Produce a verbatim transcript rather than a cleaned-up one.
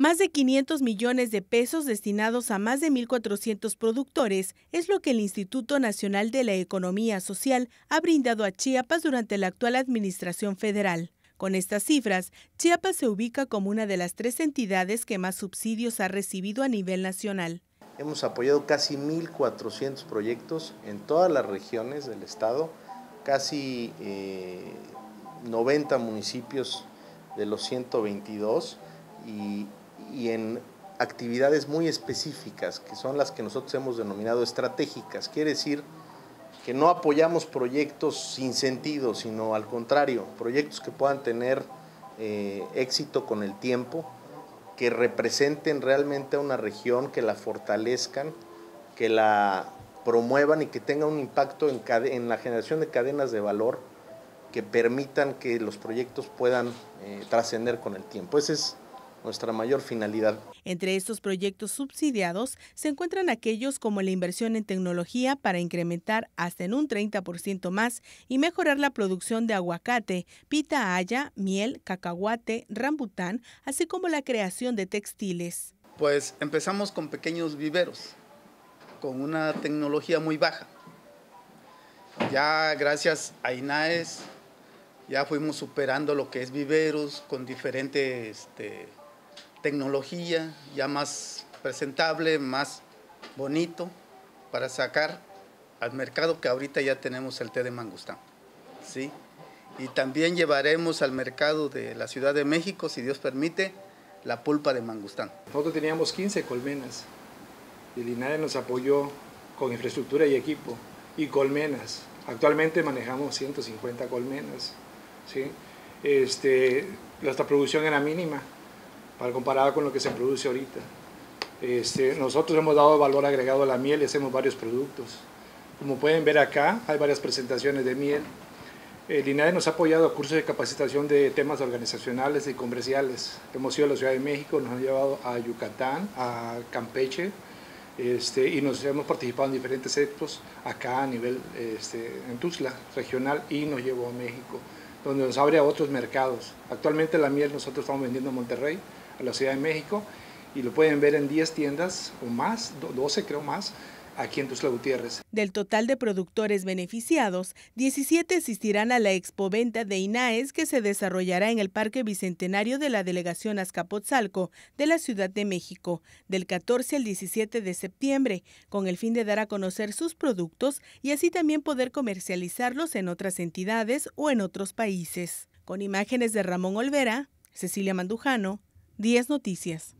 Más de quinientos millones de pesos destinados a más de mil cuatrocientos productores es lo que el Instituto Nacional de la Economía Social ha brindado a Chiapas durante la actual administración federal. Con estas cifras, Chiapas se ubica como una de las tres entidades que más subsidios ha recibido a nivel nacional. Hemos apoyado casi mil cuatrocientos proyectos en todas las regiones del estado, casi eh, noventa municipios de los ciento veintidós y y en actividades muy específicas, que son las que nosotros hemos denominado estratégicas. Quiere decir que no apoyamos proyectos sin sentido, sino al contrario, proyectos que puedan tener eh, éxito con el tiempo, que representen realmente a una región, que la fortalezcan, que la promuevan y que tenga un impacto en, en la generación de cadenas de valor que permitan que los proyectos puedan eh, trascender con el tiempo. Ese es nuestra mayor finalidad. Entre estos proyectos subsidiados se encuentran aquellos como la inversión en tecnología para incrementar hasta en un treinta por ciento más y mejorar la producción de aguacate, pita haya, miel, cacahuate, rambután, así como la creación de textiles. Pues empezamos con pequeños viveros, con una tecnología muy baja. Ya gracias a INADE ya fuimos superando lo que es viveros con diferentes este, tecnología ya más presentable, más bonito para sacar al mercado, que ahorita ya tenemos el té de mangostán, ¿sí? Y también llevaremos al mercado de la Ciudad de México, si Dios permite, la pulpa de mangostán. Nosotros teníamos quince colmenas y el INADE nos apoyó con infraestructura y equipo y colmenas. Actualmente manejamos ciento cincuenta colmenas, ¿sí? Este, nuestra producción era mínima para comparada con lo que se produce ahorita. Este, nosotros hemos dado valor agregado a la miel y hacemos varios productos. Como pueden ver acá, hay varias presentaciones de miel. El INADE nos ha apoyado a cursos de capacitación de temas organizacionales y comerciales. Hemos ido a la Ciudad de México, nos han llevado a Yucatán, a Campeche, este, y nos hemos participado en diferentes sectores acá a nivel este, en Tuxtla regional, y nos llevó a México, donde nos abre a otros mercados. Actualmente la miel nosotros estamos vendiendo a Monterrey, a la Ciudad de México, y lo pueden ver en diez tiendas o más, doce creo más, aquí en Tuxtla Gutiérrez. Del total de productores beneficiados, diecisiete asistirán a la expoventa de INAES que se desarrollará en el Parque Bicentenario de la Delegación Azcapotzalco de la Ciudad de México, del catorce al diecisiete de septiembre, con el fin de dar a conocer sus productos y así también poder comercializarlos en otras entidades o en otros países. Con imágenes de Ramón Olvera, Cecilia Mandujano, Diez Noticias.